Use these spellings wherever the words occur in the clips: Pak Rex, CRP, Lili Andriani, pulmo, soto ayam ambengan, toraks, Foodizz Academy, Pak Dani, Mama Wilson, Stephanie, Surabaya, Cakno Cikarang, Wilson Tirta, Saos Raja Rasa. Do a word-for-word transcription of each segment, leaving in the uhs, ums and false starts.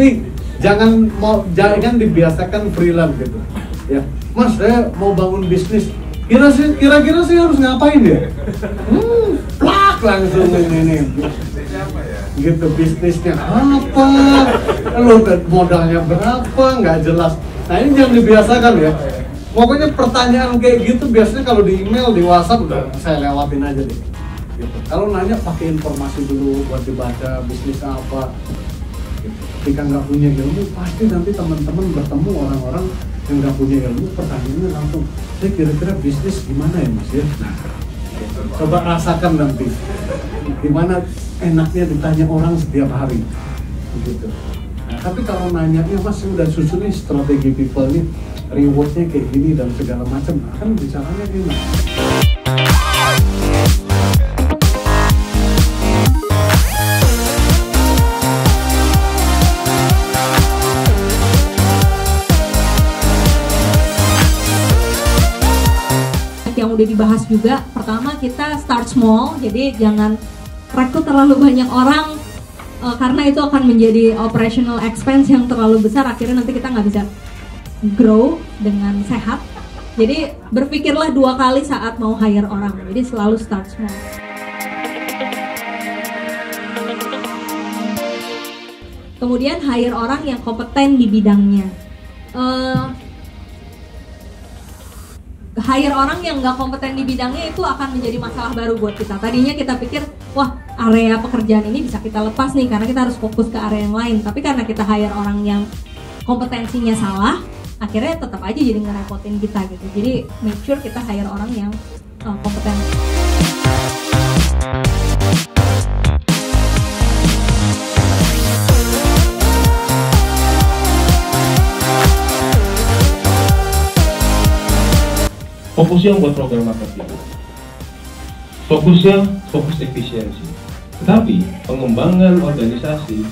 tapi jangan mau jangan dibiasakan freelance gitu. Ya, Mas, saya mau bangun bisnis. Kira-kira kira-kira sih harus ngapain ya? Hmm, plak langsung ini. Gitu bisnisnya apa? Lo modalnya berapa? Nggak jelas. Nah ini jangan dibiasakan ya. Pokoknya pertanyaan kayak gitu biasanya kalau di email, di WhatsApp udah saya lewatin aja deh. Gitu. Kalau nanya pakai informasi dulu buat dibaca bisnis apa. Gitu. Ketika nggak punya ilmu pasti nanti teman-teman bertemu orang-orang yang nggak punya ilmu, pertanyaannya langsung, saya kira-kira bisnis gimana ya Mas ya? Nah, coba rasakan nanti gimana enaknya ditanya orang setiap hari. Gitu. Nah, tapi kalau nanyanya Mas udah susun nih strategi people nih. Rewardnya kayak gini dan segala macam, nah, kan bicaranya gini. Yang udah dibahas juga, pertama kita start small, jadi jangan rekrut terlalu banyak orang uh, karena itu akan menjadi operational expense yang terlalu besar, akhirnya nanti kita nggak bisa grow dengan sehat. Jadi berpikirlah dua kali saat mau hire orang. Jadi selalu start small. Kemudian hire orang yang kompeten di bidangnya. Uh, hire orang yang nggak kompeten di bidangnya itu akan menjadi masalah baru buat kita. Tadinya kita pikir, wah area pekerjaan ini bisa kita lepas nih karena kita harus fokus ke area yang lain. Tapi karena kita hire orang yang kompetensinya salah, akhirnya tetap aja jadi ngerepotin kita gitu. Jadi make sure kita hire orang yang uh, kompeten. Fokusnya buat program marketing. Fokusnya fokus efisiensi. Tetapi pengembangan organisasi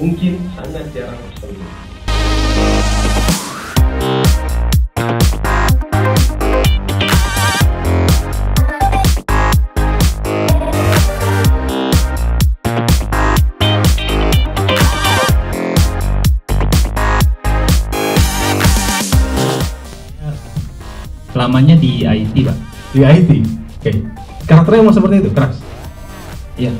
mungkin sangat jarang tersentuh. Lamanya di I T, Pak. Di I T? Oke. Okay. Karakternya emang seperti itu, keras? Iya.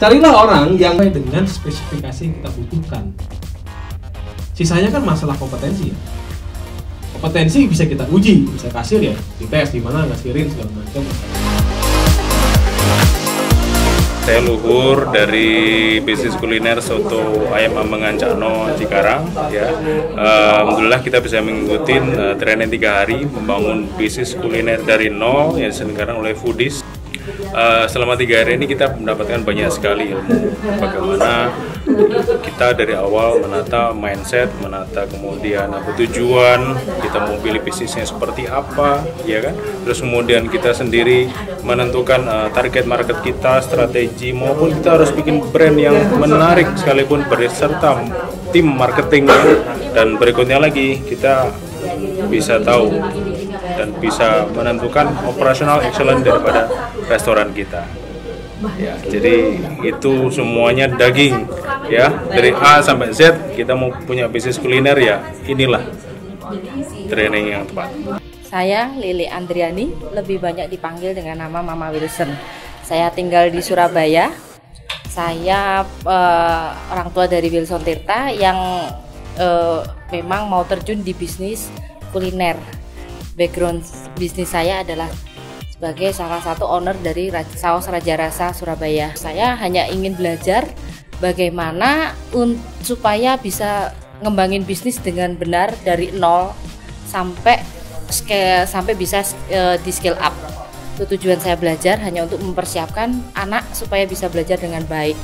Carilah orang yang sesuai dengan spesifikasi yang kita butuhkan. Sisanya kan masalah kompetensi ya. Kompetensi bisa kita uji, bisa kasir ya, dites di mana, ngasirin segala macam. Saya luhur dari bisnis kuliner soto ayam ambengan Cakno Cikarang. Ya, alhamdulillah kita bisa mengikuti uh, trennya tiga hari membangun bisnis kuliner dari nol yang diselenggarakan oleh foodies. Uh, selama tiga hari ini kita mendapatkan banyak sekali ilmu bagaimana kita dari awal menata mindset, menata kemudian apa tujuan, kita mau pilih bisnisnya seperti apa, ya kan? Terus kemudian kita sendiri menentukan uh, target market kita, strategi maupun kita harus bikin brand yang menarik sekalipun berserta tim marketing, dan berikutnya lagi kita bisa tahu dan bisa menentukan operational excellence daripada restoran kita. Ya, jadi itu semuanya daging ya, dari A sampai Z kita mau punya bisnis kuliner ya, inilah training yang tepat. Saya Lili Andriani, lebih banyak dipanggil dengan nama Mama Wilson. Saya tinggal di Surabaya. Saya eh, orang tua dari Wilson Tirta yang eh, memang mau terjun di bisnis kuliner. Background bisnis saya adalah sebagai salah satu owner dari Saos Raja Rasa Surabaya. Saya hanya ingin belajar bagaimana supaya bisa ngembangin bisnis dengan benar dari nol sampai scale, sampai bisa uh, di scale up. Itu tujuan saya belajar hanya untuk mempersiapkan anak supaya bisa belajar dengan baik.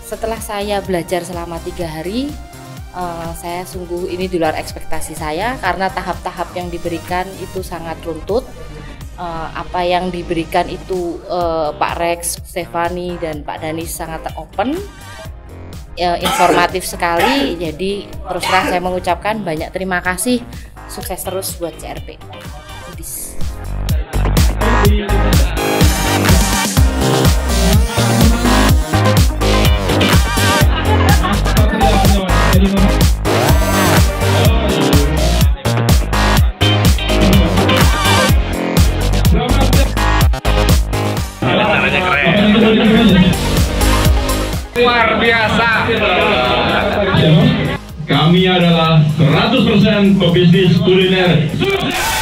Setelah saya belajar selama tiga hari. Uh, saya sungguh ini di luar ekspektasi saya karena tahap-tahap yang diberikan itu sangat runtut. Uh, apa yang diberikan itu uh, Pak Rex, Stephanie dan Pak Dani sangat open, uh, informatif sekali. Jadi terus terang saya mengucapkan banyak terima kasih, sukses terus buat C R P. Peace. luar biasa. Kami adalah seratus persen pebisnis kuliner.